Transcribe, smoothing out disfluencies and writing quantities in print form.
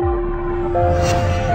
ya!